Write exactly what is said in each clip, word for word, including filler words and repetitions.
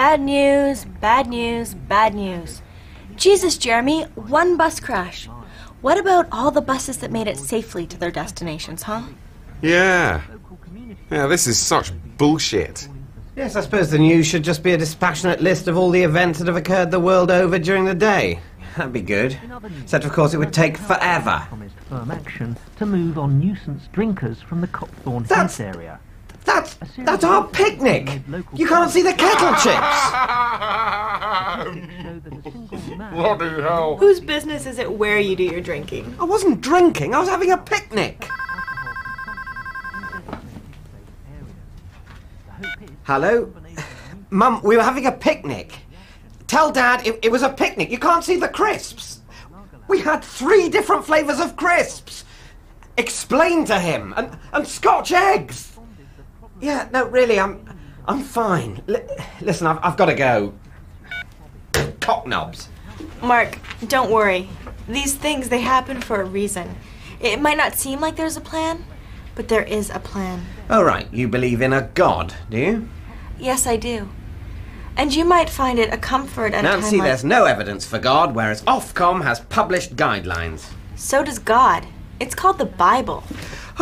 Bad news, bad news, bad news. Jesus, Jeremy, one bus crash. What about all the buses that made it safely to their destinations, huh? Yeah. Yeah, this is such bullshit. Yes, I suppose the news should just be a dispassionate list of all the events that have occurred the world over during the day. That'd be good. Except, of course, it would take forever. Firm action to move on nuisance drinkers from the Copthorne Heath area. That's, that's our picnic! You can't see the kettle chips! Bloody hell! Whose business is it where you do your drinking? I wasn't drinking, I was having a picnic! Hello? Mum, we were having a picnic. Tell Dad it, it was a picnic. You can't see the crisps. We had three different flavours of crisps. Explain to him. And, and Scotch eggs. Yeah, no, really, I'm I'm fine. L listen, I've, I've got to go. Cock knobs. Mark, don't worry. These things, they happen for a reason. It might not seem like there's a plan, but there is a plan. All right, you believe in a god, do you? Yes, I do. And you might find it a comfort and Nancy, time there's no evidence for God, whereas Ofcom has published guidelines. So does God. It's called the Bible.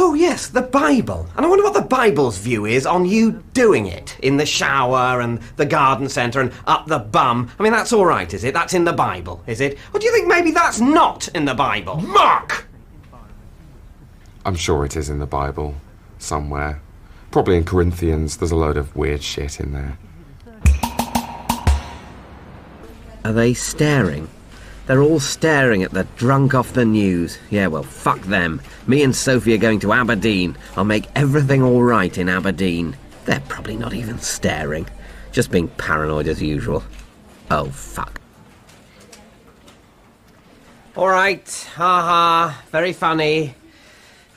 Oh, yes, the Bible. And I wonder what the Bible's view is on you doing it in the shower and the garden centre and up the bum. I mean, that's all right, is it? That's in the Bible, is it? Or do you think maybe that's not in the Bible? Mark! I'm sure it is in the Bible, somewhere. Probably in Corinthians, there's a load of weird shit in there. Are they staring? They're all staring at the drunk off the news. Yeah, well, fuck them. Me and Sophie are going to Aberdeen. I'll make everything all right in Aberdeen. They're probably not even staring. Just being paranoid as usual. Oh, fuck. All right, haha, -ha. Very funny.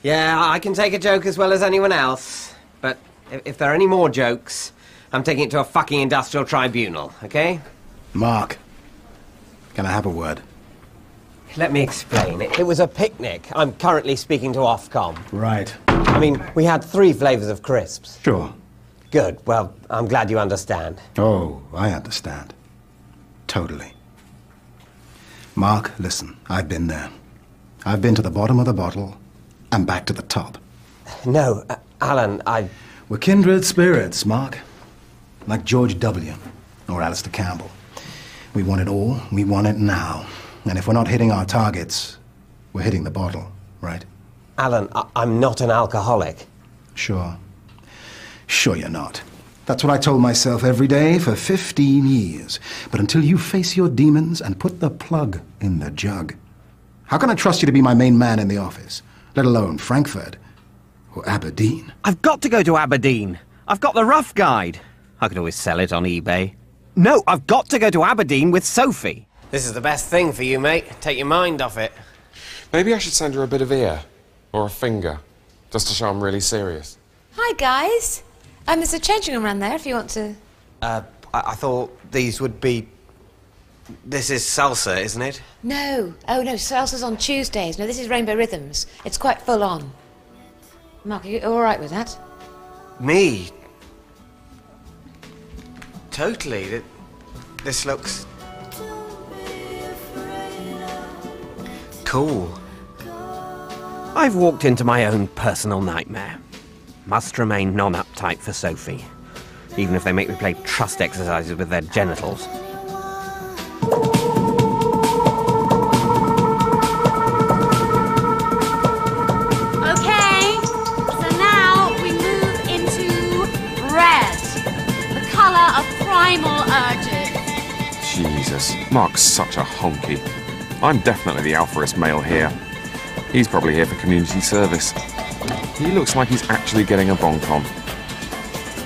Yeah, I can take a joke as well as anyone else, but if there are any more jokes, I'm taking it to a fucking industrial tribunal, okay? Mark, can I have a word? Let me explain. It, it was a picnic. I'm currently speaking to Ofcom. Right. I mean, we had three flavours of crisps. Sure. Good. Well, I'm glad you understand. Oh, I understand. Totally. Mark, listen, I've been there. I've been to the bottom of the bottle. And back to the top. No, uh, Alan, I... We're kindred spirits, Mark. Like George W. or Alistair Campbell. We want it all, we want it now. And if we're not hitting our targets, we're hitting the bottle, right? Alan, I I'm not an alcoholic. Sure. Sure you're not. That's what I told myself every day for fifteen years. But until you face your demons and put the plug in the jug, how can I trust you to be my main man in the office? Let alone Frankfurt or Aberdeen. I've got to go to Aberdeen. I've got the rough guide. I could always sell it on eBay. No, I've got to go to Aberdeen with Sophie. This is the best thing for you, mate. Take your mind off it. Maybe I should send her a bit of ear or a finger, just to show I'm really serious. Hi, guys. Um, there's a changing room around there if you want to... Uh, I, I thought these would be... This is salsa, isn't it? No. Oh, no, salsa's on Tuesdays. No, this is Rainbow Rhythms. It's quite full on. Mark, are you all right with that? Me? Totally. This looks... cool. I've walked into my own personal nightmare. Must remain non-uptight for Sophie, even if they make me play trust exercises with their genitals. Mark's such a honky. I'm definitely the alphaist male here. He's probably here for community service. He looks like he's actually getting a bonk on.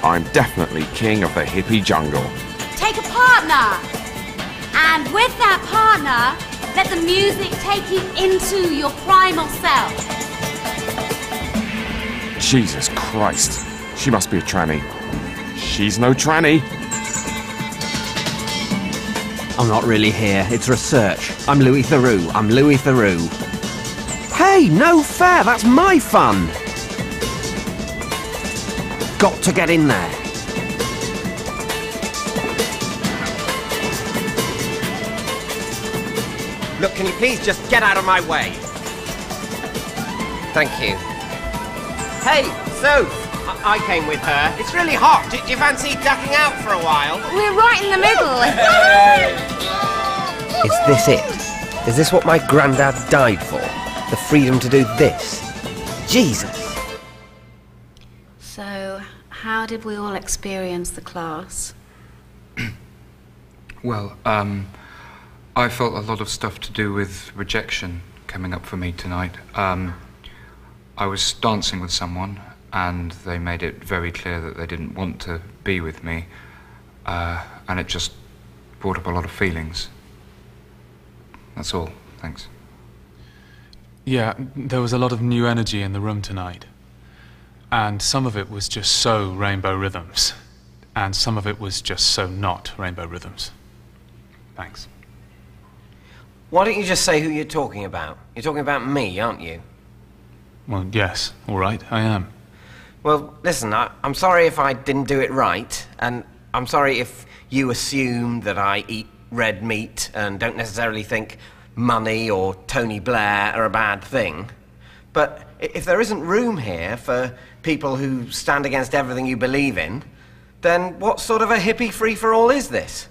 I'm definitely king of the hippie jungle. Take a partner! And with that partner, let the music take you into your primal self. Jesus Christ. She must be a tranny. She's no tranny. I'm not really here, it's research. I'm Louis Theroux, I'm Louis Theroux. Hey, no fair, that's my fun! Got to get in there. Look, can you please just get out of my way? Thank you. Hey, so I, I came with her. It's really hot. Do, do you fancy ducking out for a while? We're right in the middle. Is this it? Is this what my granddad died for? The freedom to do this? Jesus. So, how did we all experience the class? Well, um, I felt a lot of stuff to do with rejection coming up for me tonight. Um, I was dancing with someone, and they made it very clear that they didn't want to be with me, uh, and it just brought up a lot of feelings. That's all, thanks. Yeah, there was a lot of new energy in the room tonight, and some of it was just so Rainbow Rhythms, and some of it was just so not Rainbow Rhythms. Thanks. Why don't you just say who you're talking about? You're talking about me, aren't you? Well, yes, all right, I am. Well, listen, I, I'm sorry if I didn't do it right, and I'm sorry if you assume that I eat red meat and don't necessarily think money or Tony Blair are a bad thing. But if there isn't room here for people who stand against everything you believe in, then what sort of a hippie free-for-all is this?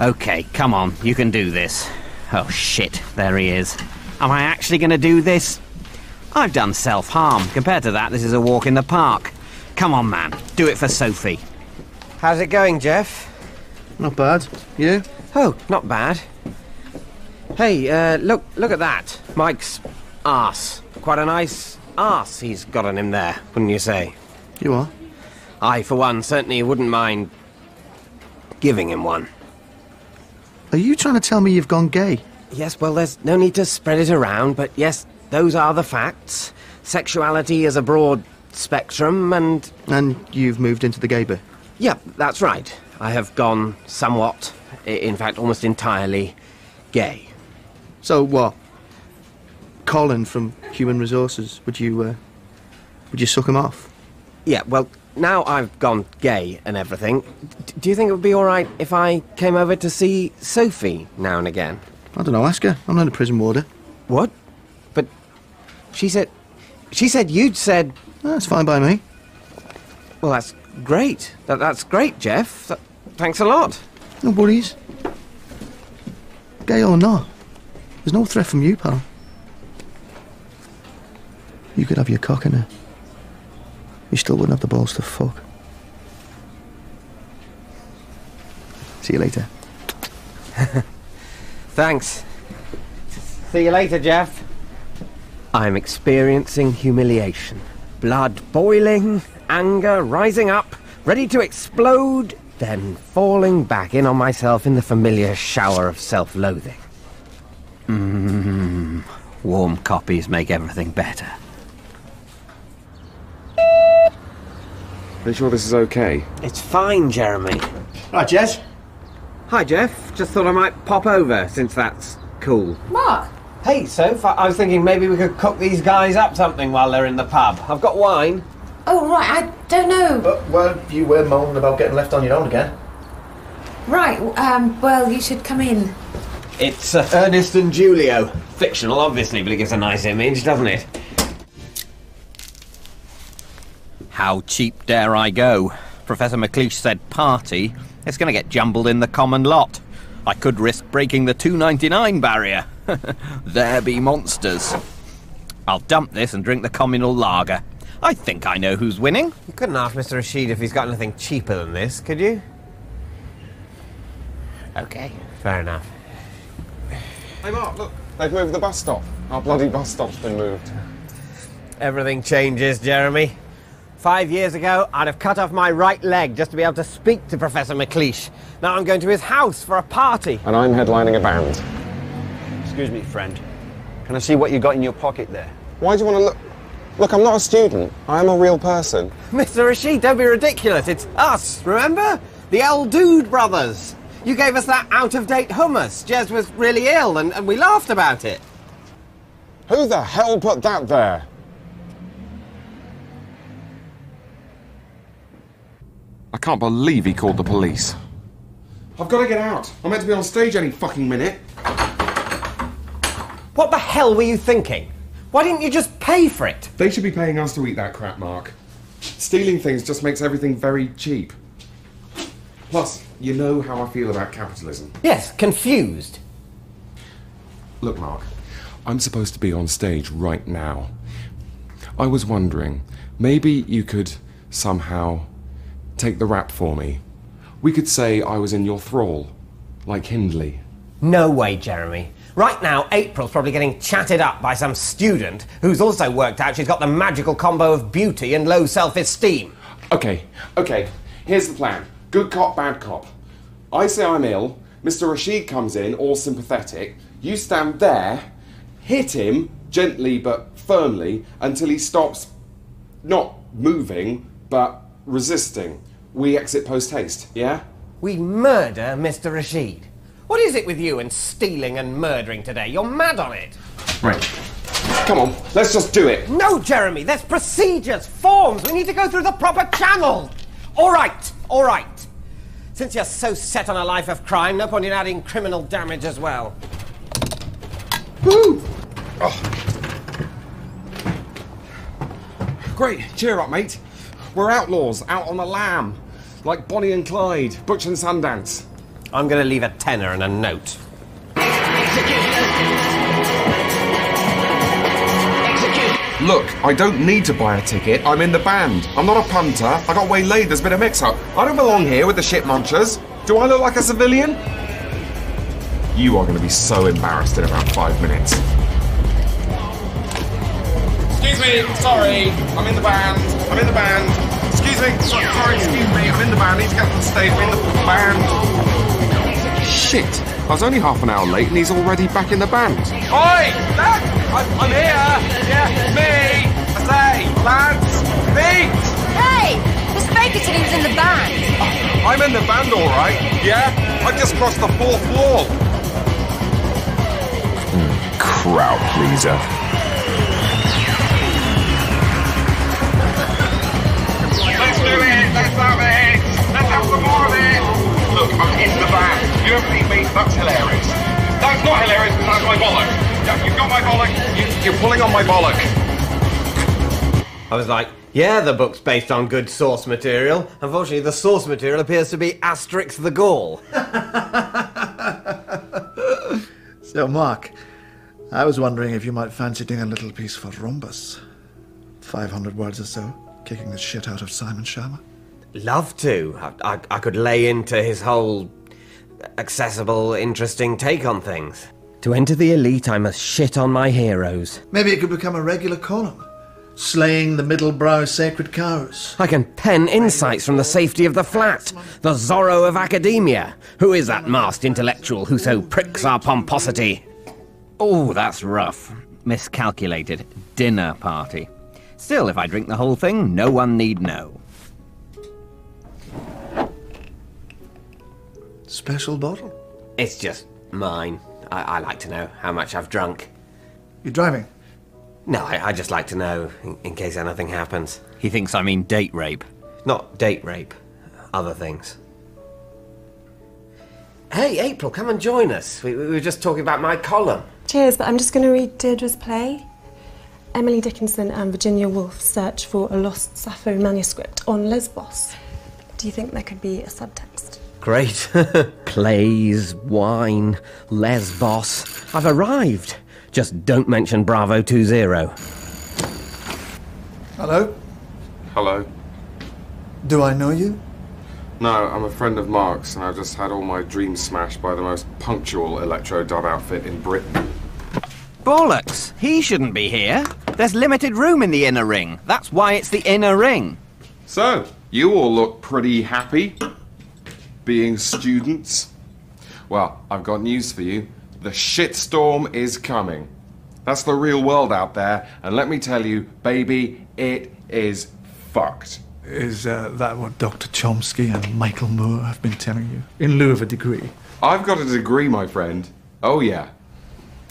Okay, come on, you can do this. Oh shit, there he is. Am I actually going to do this? I've done self-harm. Compared to that, this is a walk in the park. Come on, man, do it for Sophie. How's it going, Jeff? Not bad. You? Oh, not bad. Hey, uh, look, look at that. Mike's arse. Quite a nice arse he's got on him there, wouldn't you say? You are? I, for one, certainly wouldn't mind giving him one. Are you trying to tell me you've gone gay? Yes, well, there's no need to spread it around, but yes, those are the facts. Sexuality is a broad spectrum, and... And you've moved into the gay bit? Yeah, that's right. I have gone somewhat, in fact, almost entirely gay. So what? Colin from Human Resources, would you, uh, would you suck him off? Yeah, well... Now I've gone gay and everything, D do you think it would be all right if I came over to see Sophie now and again? I don't know, ask her. I'm not a prison warder. What? But she said... She said you'd said... Oh, that's fine by me. Well, that's great. That That's great, Jeff. That thanks a lot. No worries. Gay or not, there's no threat from you, pal. You could have your cock in her. You still wouldn't have the balls to fuck. See you later. Thanks. See you later, Jeff. I'm experiencing humiliation. Blood boiling, anger rising up, ready to explode, then falling back in on myself in the familiar shower of self-loathing. Mmm. Warm copies make everything better. Are you sure this is okay? It's fine, Jeremy. Hi, Jez. Hi, Jeff. Just thought I might pop over, since that's cool. Mark! Hey, Soph, I was thinking maybe we could cook these guys up something while they're in the pub. I've got wine. Oh, right, I don't know. But, well, you were moaning about getting left on your own again. Right, um, well, you should come in. It's uh, Ernest and Julio. Fictional, obviously, but it gives a nice image, doesn't it? How cheap dare I go? Professor McLeish said party. It's going to get jumbled in the common lot. I could risk breaking the two ninety-nine barrier. There be monsters. I'll dump this and drink the communal lager. I think I know who's winning. You couldn't ask Mister Rashid if he's got anything cheaper than this, could you? Okay, fair enough. Hey Mark, look, they've moved the bus stop. Our bloody bus stop's been moved. Everything changes, Jeremy. Five years ago, I'd have cut off my right leg just to be able to speak to Professor McLeish. Now I'm going to his house for a party. And I'm headlining a band. Excuse me, friend. Can I see what you got in your pocket there? Why do you want to look? Look, I'm not a student. I am a real person. Mister Rashid, don't be ridiculous. It's us, remember? The El Dude brothers. You gave us that out-of-date hummus. Jez was really ill and, and we laughed about it. Who the hell put that there? I can't believe he called the police. I've got to get out. I'm meant to be on stage any fucking minute. What the hell were you thinking? Why didn't you just pay for it? They should be paying us to eat that crap, Mark. Stealing things just makes everything very cheap. Plus, you know how I feel about capitalism. Yes, confused. Look, Mark, I'm supposed to be on stage right now. I was wondering, maybe you could somehow take the rap for me. We could say I was in your thrall, like Hindley. No way, Jeremy. Right now, April's probably getting chatted up by some student who's also worked out she's got the magical combo of beauty and low self-esteem. Okay, okay, here's the plan. Good cop, bad cop. I say I'm ill, Mister Rashid comes in, all sympathetic. You stand there, hit him, gently but firmly, until he stops not moving, but resisting. We exit post-haste, yeah? We murder Mister Rashid. What is it with you and stealing and murdering today? You're mad on it. Right. Come on, let's just do it. No, Jeremy, there's procedures, forms. We need to go through the proper channel. All right, all right. Since you're so set on a life of crime, no point in adding criminal damage as well. Woo! Oh. Great, cheer up, mate. We're outlaws, out on the lam. Like Bonnie and Clyde, Butch and Sundance. I'm going to leave a tenner and a note. Look, I don't need to buy a ticket. I'm in the band. I'm not a punter. I got waylaid. There's been a mix-up. I don't belong here with the shit munchers. Do I look like a civilian? You are going to be so embarrassed in about five minutes. Excuse me. Sorry. I'm in the band. I'm in the band. Excuse me. Sorry. sorry excuse me. I'm in the band. I need to get on the stage. I'm in the band. Shit. I was only half an hour late and he's already back in the band. Oi! That... I'm, I'm here! Yeah, me! I say, lads! Me! Hey! Miss Bakerton was in the band! Uh, I'm in the band, alright, yeah? I just crossed the fourth wall! Mm, crowd pleaser. Let's do it! Let's have it! Let's have some more of it! Look, I'm in the band. You haven't seen me? That's hilarious. That's not hilarious, but that's my bollock. You've got my bollock. You, you're pulling on my bollock. I was like, yeah, the book's based on good source material. Unfortunately, the source material appears to be Asterix the Gaul. So, Mark, I was wondering if you might fancy doing a little piece for Rhombus. five hundred words or so, kicking the shit out of Simon Sharma. Love to. I, I, I could lay into his whole accessible, interesting take on things. To enter the elite, I must shit on my heroes. Maybe it could become a regular column. Slaying the middle-brow sacred cows. I can pen insights from the safety of the flat. The Zorro of academia. Who is that masked intellectual who so pricks our pomposity? Oh, that's rough. Miscalculated. Dinner party. Still, if I drink the whole thing, no one need know. Special bottle? It's just mine. I, I like to know how much I've drunk. You're driving? No, I, I just like to know, in, in case anything happens. He thinks I mean date rape. Not date rape. Other things. Hey, April, come and join us. We, we were just talking about my column. Cheers, but I'm just going to read Deirdre's play. Emily Dickinson and Virginia Woolf search for a lost Sappho manuscript on Lesbos. Do you think there could be a subtext? Great. Plays, wine, Lesbos. I've arrived. Just don't mention Bravo Two Zero. Hello? Hello. Do I know you? No, I'm a friend of Mark's, and I just had all my dreams smashed by the most punctual electro dub outfit in Britain. Bollocks! He shouldn't be here. There's limited room in the inner ring. That's why it's the inner ring. So, you all look pretty happy. Being students? Well, I've got news for you. The shitstorm is coming. That's the real world out there, and let me tell you, baby, it is fucked. Is uh, that what Doctor Chomsky and Michael Moore have been telling you? In lieu of a degree? I've got a degree, my friend. Oh, yeah.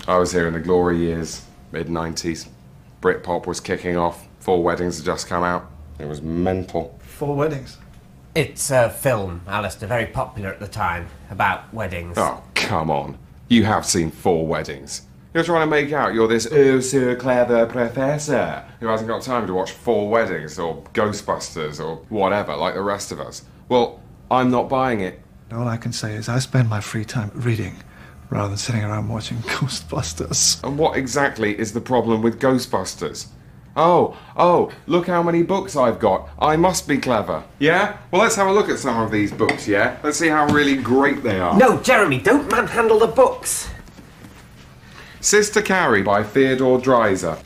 I was here in the glory years, mid nineties. Britpop was kicking off. Four Weddings had just come out. It was mental. Four Weddings? It's a film, Alistair, very popular at the time, about weddings. Oh, come on. You have seen Four Weddings. You're trying to make out you're this oh so clever professor who hasn't got time to watch Four Weddings or Ghostbusters or whatever like the rest of us. Well, I'm not buying it. All I can say is I spend my free time reading rather than sitting around watching Ghostbusters. And what exactly is the problem with Ghostbusters? Oh, oh, look how many books I've got. I must be clever. Yeah? Well, let's have a look at some of these books, yeah? Let's see how really great they are. No, Jeremy, don't manhandle the books. Sister Carrie by Theodore Dreiser.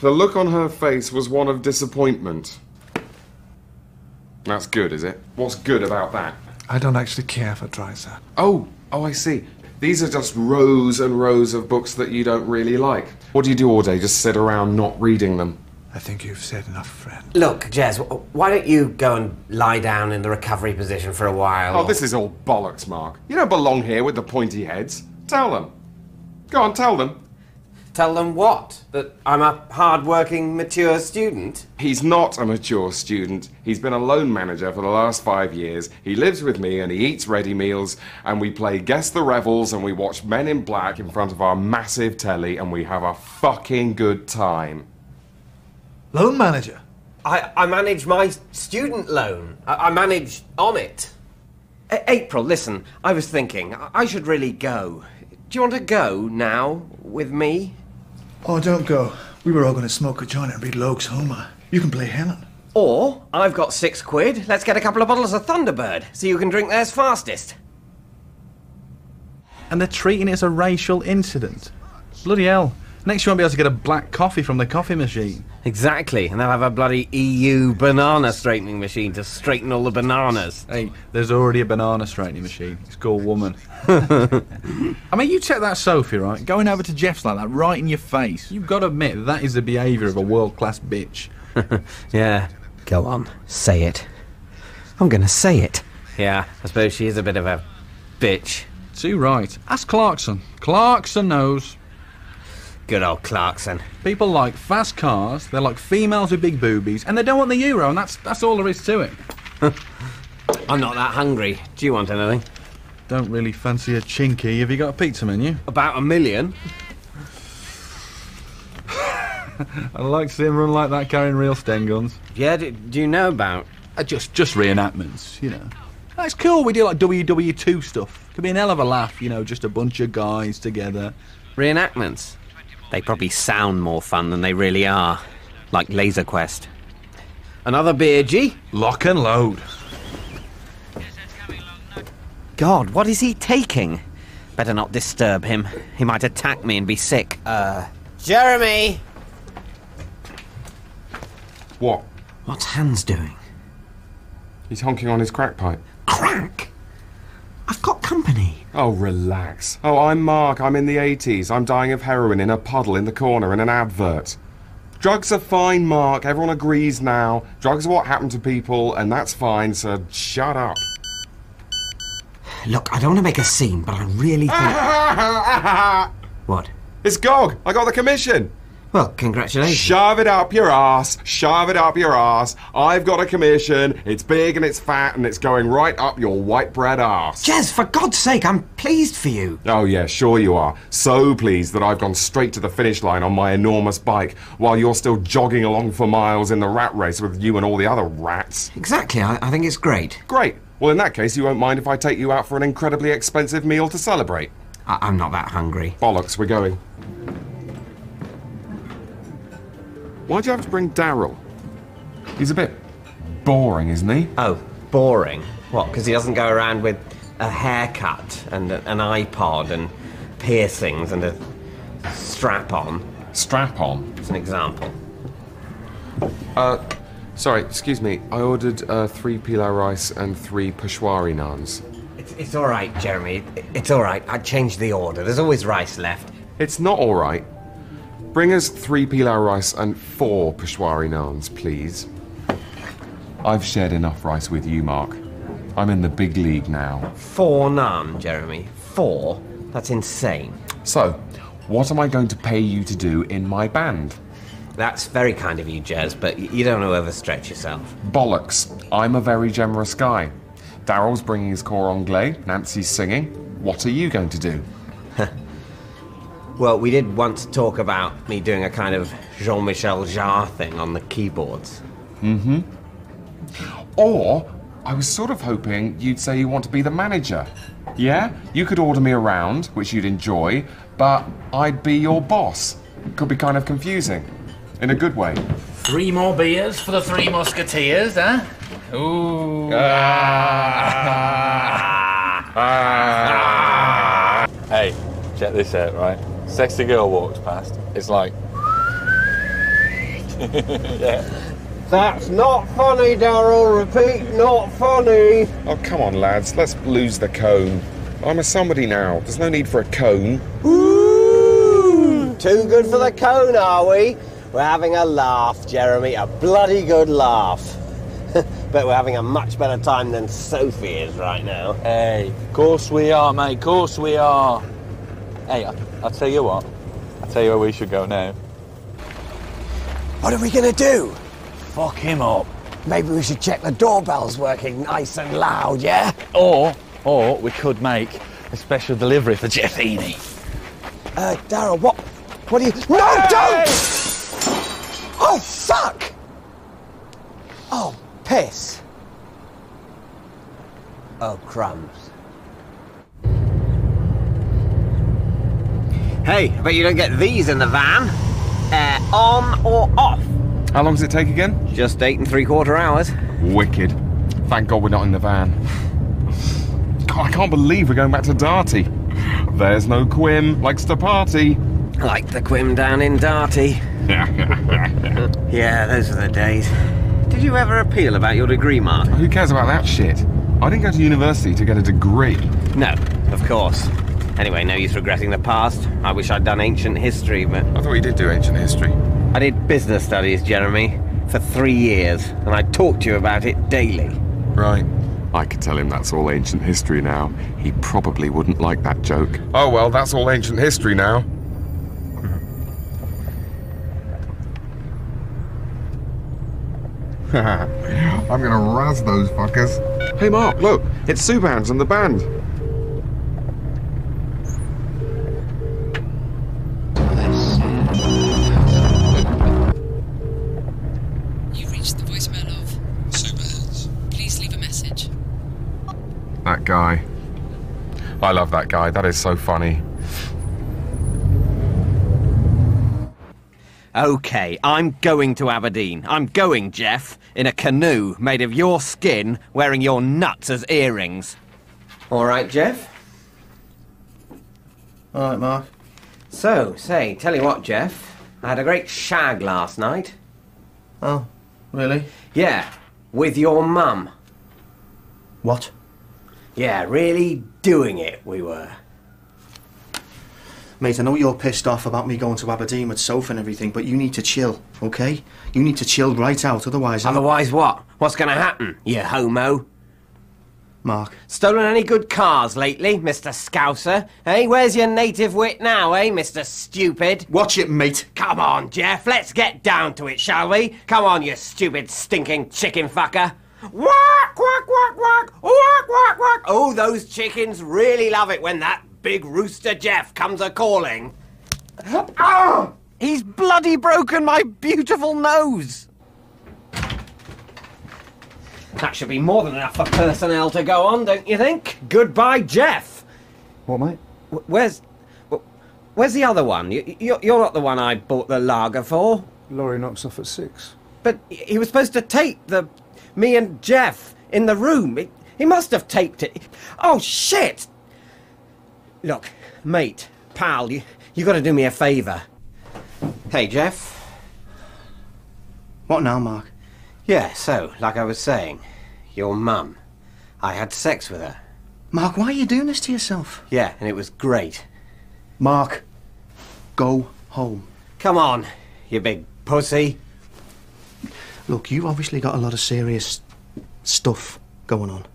The look on her face was one of disappointment. That's good, is it? What's good about that? I don't actually care for Dreiser. Oh, oh, I see. These are just rows and rows of books that you don't really like. What do you do all day? Just sit around not reading them? I think you've said enough, friend. Look, Jez, why don't you go and lie down in the recovery position for a while? Oh, or... this is all bollocks, Mark. You don't belong here with the pointy heads. Tell them. Go on, tell them. Tell them what? That I'm a hard-working, mature student? He's not a mature student. He's been a loan manager for the last five years. He lives with me and he eats ready meals and we play Guess the Revels and we watch Men in Black in front of our massive telly and we have a fucking good time. Loan manager? I, I manage my student loan. I, I manage on it. A April, listen, I was thinking, I, I should really go. Do you want to go now with me? Oh, don't go. We were all going to smoke a joint and read Logue's Homer. You can play Helen. Or, I've got six quid, let's get a couple of bottles of Thunderbird, so you can drink theirs fastest. And they're treating it as a racial incident. Bloody hell. Next you won't be able to get a black coffee from the coffee machine. Exactly, and they'll have a bloody E U banana straightening machine to straighten all the bananas. Hey, there's already a banana straightening machine. It's called Woman. I mean, you check that Sophie, right? Going over to Jeff's like that, right in your face. You've got to admit, that is the behaviour of a world-class bitch. Yeah. Go on, say it. I'm going to say it. Yeah, I suppose she is a bit of a bitch. Too right. Ask Clarkson. Clarkson knows. Good old Clarkson. People like fast cars, they're like females with big boobies, and they don't want the euro, and that's that's all there is to it. I'm not that hungry. Do you want anything? Don't really fancy a chinky. Have you got a pizza menu? About a million. I'd like to see him run like that carrying real Sten guns. Yeah, do, do you know about? Uh, just just reenactments, you know. That's cool, we do like W W two stuff. Could be an hell of a laugh, you know, just a bunch of guys together. Reenactments? They probably sound more fun than they really are, like Laser Quest. Another beer, G? Lock and load. God, what is he taking? Better not disturb him. He might attack me and be sick. Uh, Jeremy! What? What's Hans doing? He's honking on his crack pipe. Crack? I've got company. Oh, relax. Oh, I'm Mark. I'm in the eighties. I'm dying of heroin in a puddle in the corner in an advert. Drugs are fine, Mark. Everyone agrees now. Drugs are what happen to people, and that's fine, so shut up. Look, I don't want to make a scene, but I really think... What? It's Gog. I got the commission. Well, congratulations. Shove it up your ass. Shove it up your ass. I've got a commission. It's big and it's fat and it's going right up your white bread ass. Jez, for God's sake, I'm pleased for you. Oh, yeah, sure you are. So pleased that I've gone straight to the finish line on my enormous bike while you're still jogging along for miles in the rat race with you and all the other rats. Exactly. I, I think it's great. Great. Well, in that case, you won't mind if I take you out for an incredibly expensive meal to celebrate. I I'm not that hungry. Bollocks, we're going. Why do you have to bring Daryl? He's a bit boring, isn't he? Oh, boring? What, because he doesn't go around with a haircut and a, an iPod and piercings and a strap-on? Strap-on? As an example. Uh, sorry, excuse me. I ordered uh, three pilau rice and three peshwari naans. It's, it's all right, Jeremy. It's all right. I changed the order. There's always rice left. It's not all right. Bring us three pilau rice and four peshwari naans, please. I've shared enough rice with you, Mark. I'm in the big league now. Four naan, Jeremy. Four? That's insane. So, what am I going to pay you to do in my band? That's very kind of you, Jez, but you don't overstretch yourself. Bollocks. I'm a very generous guy. Daryl's bringing his core anglais, Nancy's singing. What are you going to do? Well, we did once talk about me doing a kind of Jean-Michel Jarre thing on the keyboards. Mm-hmm. Or, I was sort of hoping you'd say you want to be the manager. Yeah, you could order me around, which you'd enjoy, but I'd be your boss. Could be kind of confusing, in a good way. Three more beers for the Three Musketeers, eh? Ooh. Ah. Ah. Ah. Hey, check this out, right? Sexy girl walks past. It's like... yeah. That's not funny, Daryl. Repeat, not funny. Oh, come on, lads. Let's lose the cone. I'm a somebody now. There's no need for a cone. Ooh! Too good for the cone, are we? We're having a laugh, Jeremy. A bloody good laugh. But we're having a much better time than Sophie is right now. Hey, of course we are, mate. Of course we are. Hey, I, I'll tell you what. I'll tell you where we should go now. What are we going to do? Fuck him up. Maybe we should check the doorbell's working nice and loud, yeah? Or, or we could make a special delivery for Jeff Eney. Uh, Daryl, what, what are you... No, hey! Don't! Oh, fuck! Oh, piss. Oh, crumbs. Hey, I bet you don't get these in the van. Uh, on or off? How long does it take again? Just eight and three quarter hours. Wicked. Thank God we're not in the van. God, I can't believe we're going back to Darty. There's no Quim, likes to party. Like the Quim down in Darty. Yeah, those are the days. Did you ever appeal about your degree, Mark? Who cares about that shit? I didn't go to university to get a degree. No, of course. Anyway, no use regretting the past. I wish I'd done ancient history, but... I thought you did do ancient history. I did business studies, Jeremy, for three years, and I talked to you about it daily. Right. I could tell him that's all ancient history now. He probably wouldn't like that joke. Oh, well, that's all ancient history now. I'm gonna razz those fuckers. Hey, Mark, look, it's Super Hans and the band. That guy. I love that guy. That is so funny. Okay, I'm going to Aberdeen. I'm going, Jeff, in a canoe made of your skin, wearing your nuts as earrings. All right, Jeff? All right, Mark. So, say, tell you what, Jeff. I had a great shag last night. Oh, really? Yeah, with your mum. What? Yeah, really doing it, we were. Mate, I know you're pissed off about me going to Aberdeen with Soph and everything, but you need to chill, okay? You need to chill right out, otherwise... Otherwise what? What's gonna happen, you homo? Mark. Stolen any good cars lately, Mister Scouser? Hey, where's your native wit now, eh, Mister Stupid? Watch it, mate. Come on, Jeff, let's get down to it, shall we? Come on, you stupid, stinking chicken fucker. Quack, quack, quack, quack, quack, quack, quack. Oh, those chickens really love it when that big rooster Jeff comes a-calling. Oh, he's bloody broken my beautiful nose. That should be more than enough for personnel to go on, don't you think? Goodbye, Jeff. What, mate? Where's... Where's the other one? You're not the one I bought the lager for. Laurie knocks off at six. But he was supposed to take the... me and Jeff in the room. He, he must have taped it. Oh, shit! Look, mate, pal, you, you got to do me a favour. Hey, Jeff. What now, Mark? Yeah, so, like I was saying, your mum. I had sex with her. Mark, why are you doing this to yourself? Yeah, and it was great. Mark, go home. Come on, you big pussy. Look, you've obviously got a lot of serious stuff going on.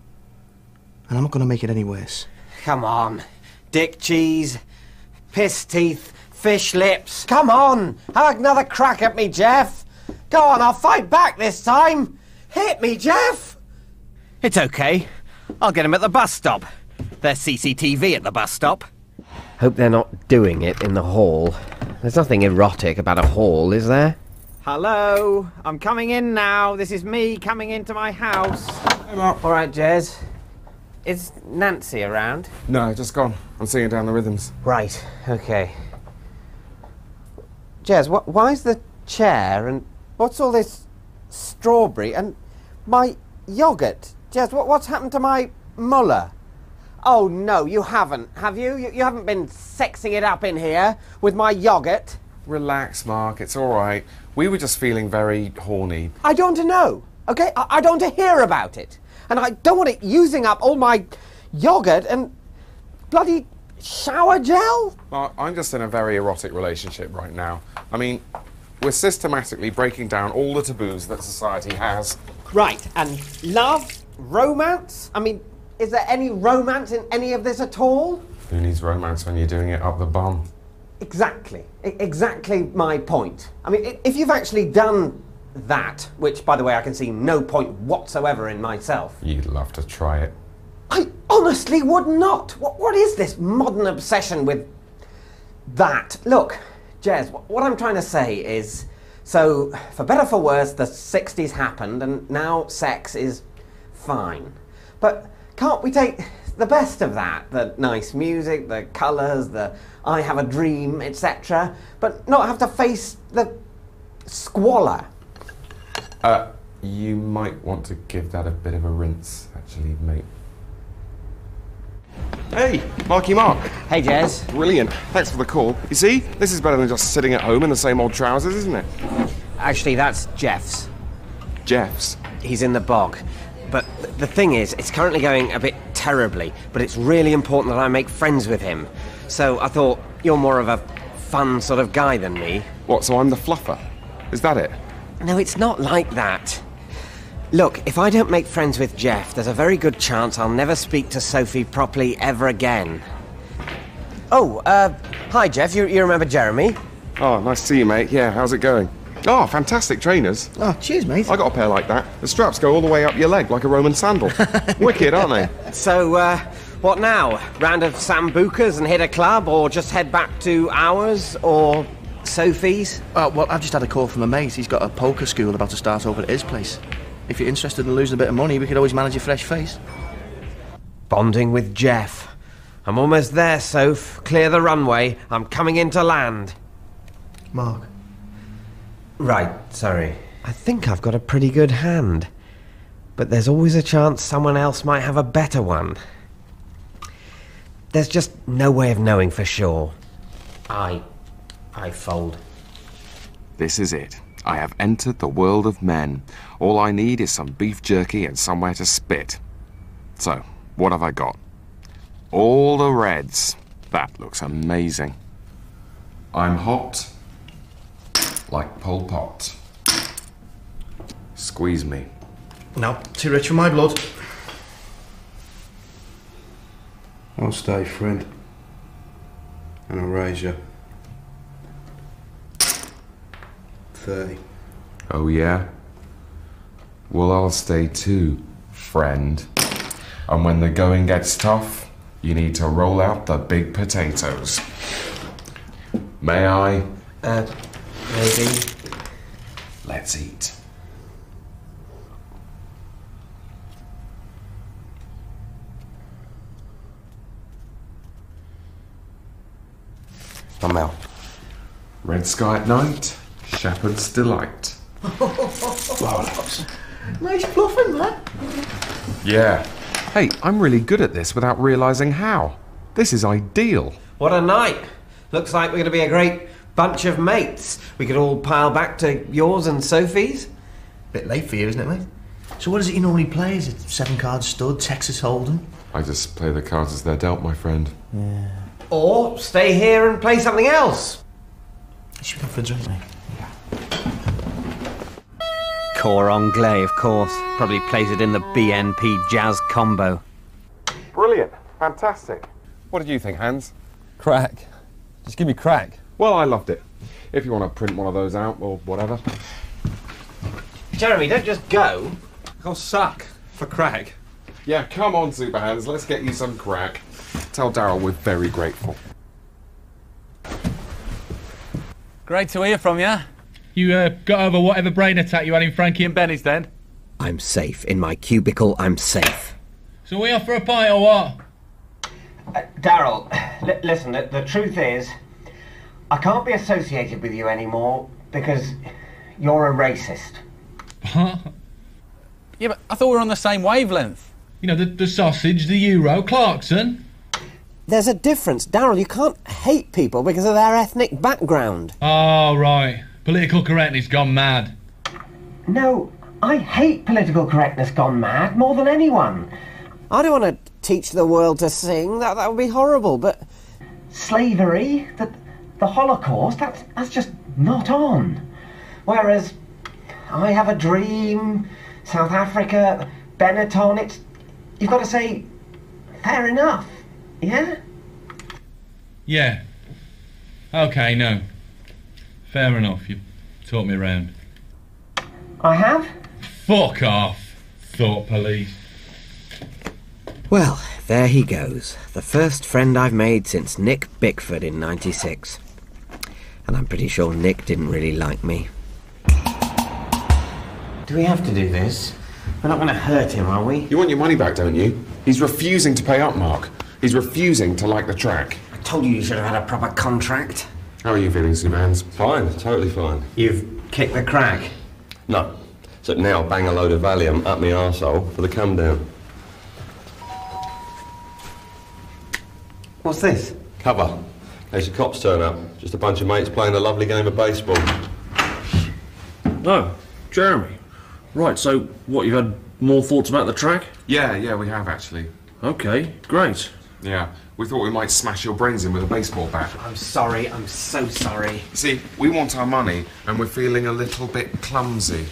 And I'm not going to make it any worse. Come on. Dick cheese, piss teeth, fish lips. Come on, have another crack at me, Jeff. Go on, I'll fight back this time. Hit me, Jeff. It's okay. I'll get him at the bus stop. There's C C T V at the bus stop. Hope they're not doing it in the hall. There's nothing erotic about a hall, is there? Hello, I'm coming in now. This is me coming into my house. Hey, Mark. All right, Jez. Is Nancy around? No, just gone. I'm singing down the rhythms. Right, okay. Jez, wh why's the chair and what's all this strawberry and my yoghurt? Jez, what what's happened to my Muller? Oh no, you haven't, have you? you? You haven't been sexing it up in here with my yoghurt. Relax, Mark, it's all right. We were just feeling very horny. I don't want to know, okay? I, I don't want to hear about it. And I don't want it using up all my yoghurt and bloody shower gel. Mark, I'm just in a very erotic relationship right now. I mean, we're systematically breaking down all the taboos that society has. Right, and love, romance, I mean, is there any romance in any of this at all? Who needs romance when you're doing it up the bum? Exactly. I- exactly my point. I mean, if you've actually done that, which, by the way, I can see no point whatsoever in myself. You'd love to try it. I honestly would not. What, what is this modern obsession with that? Look, Jez, what I'm trying to say is, so, for better for worse, the sixties happened, and now sex is fine. But can't we take the best of that, the nice music, the colours, the I have a dream, et cetera, but not have to face the squalor? Uh, you might want to give that a bit of a rinse, actually, mate. Hey, Marky Mark. Hey, Jez. Brilliant. Thanks for the call. You see, this is better than just sitting at home in the same old trousers, isn't it? Actually, that's Jeff's. Jeff's? He's in the bog. But the thing is, it's currently going a bit terribly, but it's really important that I make friends with him. So I thought, you're more of a fun sort of guy than me. What, so I'm the fluffer? Is that it? No, it's not like that. Look, if I don't make friends with Jeff, there's a very good chance I'll never speak to Sophie properly ever again. Oh, uh, hi, Jeff. You, you remember Jeremy? Oh, nice to see you, mate. Yeah, how's it going? Oh, fantastic trainers. Oh, cheers, mate. I got a pair like that. The straps go all the way up your leg like a Roman sandal. Wicked, aren't they? So, uh, what now? Round of Sambucas and hit a club, or just head back to ours, or Sophie's? Oh, well, I've just had a call from a mate. He's got a poker school about to start over at his place. If you're interested in losing a bit of money, we could always manage a fresh face. Bonding with Jeff. I'm almost there, Soph. Clear the runway. I'm coming in to land. Mark. Right, sorry. I think I've got a pretty good hand, but there's always a chance someone else might have a better one. There's just no way of knowing for sure. I... I fold. This is it. I have entered the world of men. All I need is some beef jerky and somewhere to spit. So, what have I got? All the reds. That looks amazing. I'm hot. Like Pol Pot. Squeeze me. No, too rich for my blood. I'll stay, friend. And I'll raise you. thirty. Oh, yeah? Well, I'll stay too, friend. And when the going gets tough, you need to roll out the big potatoes. May I? Uh... Maybe. Let's eat. I'm out. Red sky at night, shepherd's delight. Nice bluffing, that. Yeah. Hey, I'm really good at this without realising how. This is ideal. What a night. Looks like we're going to be a great bunch of mates. We could all pile back to yours and Sophie's. Bit late for you, isn't it, mate? So what is it you normally play? Is it seven card stud, Texas Hold'em? I just play the cards as they're dealt, my friend. Yeah. Or stay here and play something else. You should go for a drink, mate. Yeah. Cor Anglais, of course. Probably plays it in the B N P jazz combo. Brilliant. Fantastic. What did you think, Hans? Crack. Just give me crack. Well, I loved it. If you want to print one of those out or whatever. Jeremy, don't just go. I'll suck for crack. Yeah, come on, Super Hans, let's get you some crack. Tell Daryl we're very grateful. Great to hear from you. You uh, got over whatever brain attack you had in Frankie and Benny's then? I'm safe. In my cubicle, I'm safe. So we off for a pint or what? Uh, Daryl, li listen, the, the truth is, I can't be associated with you anymore because you're a racist. Yeah, but I thought we were on the same wavelength. You know, the, the sausage, the euro, Clarkson. There's a difference. Daryl, you can't hate people because of their ethnic background. Oh, right. Political correctness gone mad. No, I hate political correctness gone mad more than anyone. I don't want to teach the world to sing. That, that would be horrible, but... Slavery, the, the Holocaust, that's, that's just not on. Whereas I Have a Dream, South Africa, Benetton, it's... You've got to say, fair enough. Yeah? Yeah. Okay, no. Fair enough, you taught me around. I have? Fuck off, thought police. Well, there he goes. The first friend I've made since Nick Bickford in ninety-six. And I'm pretty sure Nick didn't really like me. Do we have to do this? We're not going to hurt him, are we? You want your money back, don't you? He's refusing to pay up, Mark. He's refusing to like the track. I told you you should have had a proper contract. How are you feeling, Super Hans? Fine, totally fine. You've kicked the crack? No. Except now I'll bang a load of Valium up my arsehole for the come down. What's this? Cover. In case the cops turn up. Just a bunch of mates playing a lovely game of baseball. No, Jeremy. Right, so what, you've had more thoughts about the track? Yeah, yeah, we have actually. Okay, great. Yeah, we thought we might smash your brains in with a baseball bat. I'm sorry, I'm so sorry. See, we want our money, and we're feeling a little bit clumsy.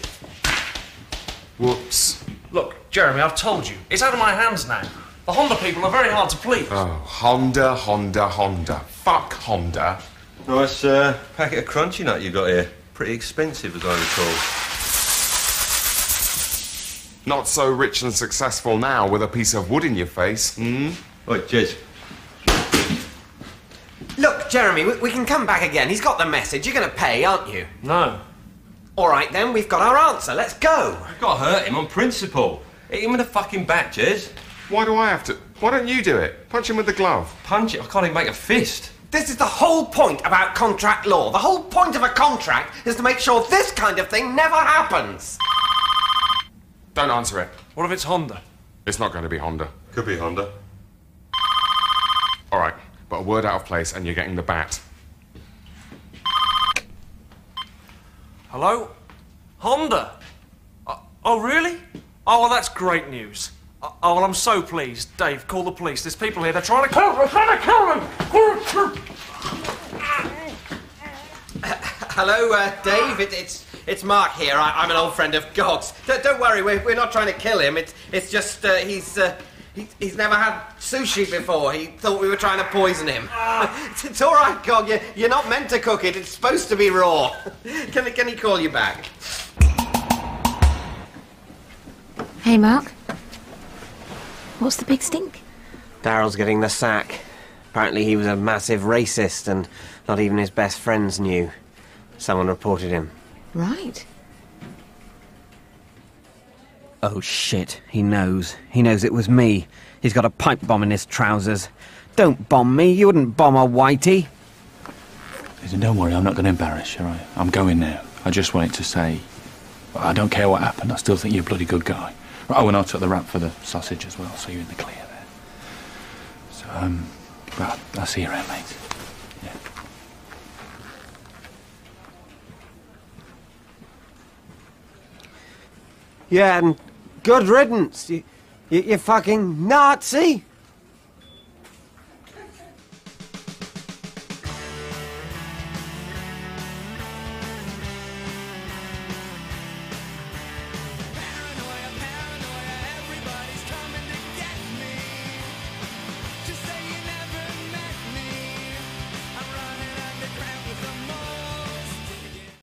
Whoops. Look, Jeremy, I've told you. It's out of my hands now. The Honda people are very hard to please. Oh, Honda, Honda, Honda. Fuck Honda. Nice uh, packet of crunchy nut you got here. Pretty expensive, as I recall. Not so rich and successful now with a piece of wood in your face. Hmm? Right, Jez. Look, Jeremy, we, we can come back again. He's got the message. You're going to pay, aren't you? No. All right, then. We've got our answer. Let's go. I've got to hurt him on principle. Hit him with a fucking bat, Jez. Why do I have to? Why don't you do it? Punch him with the glove. Punch it? I can't even make a fist. This is the whole point about contract law. The whole point of a contract is to make sure this kind of thing never happens. Don't answer it. What if it's Honda? It's not going to be Honda. Could be Honda. All right, but a word out of place and you're getting the bat. Hello? Honda? Uh, oh, really? Oh, well, that's great news. Uh, oh, well, I'm so pleased. Dave, call the police. There's people here. They're trying to kill them. They're trying to kill them. Uh, hello, uh, Dave. It, it's it's Mark here. I, I'm an old friend of God's. D don't worry. We're, we're not trying to kill him. It's, it's just uh, he's... Uh, He's never had sushi before. He thought we were trying to poison him. Ah. It's, it's all right, Gog. You're, you're not meant to cook it. It's supposed to be raw. Can, can he call you back? Hey, Mark. What's the big stink? Daryl's getting the sack. Apparently he was a massive racist and not even his best friends knew. Someone reported him. Right. Oh, shit. He knows. He knows it was me. He's got a pipe bomb in his trousers. Don't bomb me. You wouldn't bomb a whitey. Listen, don't worry. I'm not going to embarrass you, all right? I'm going now. I just wanted to say, I don't care what happened. I still think you're a bloody good guy. Oh, and I took the rap for the sausage as well, so you're in the clear there. So, um, well, I'll see you around, mate. Yeah. Yeah, and... good riddance, you, you, you fucking Nazi!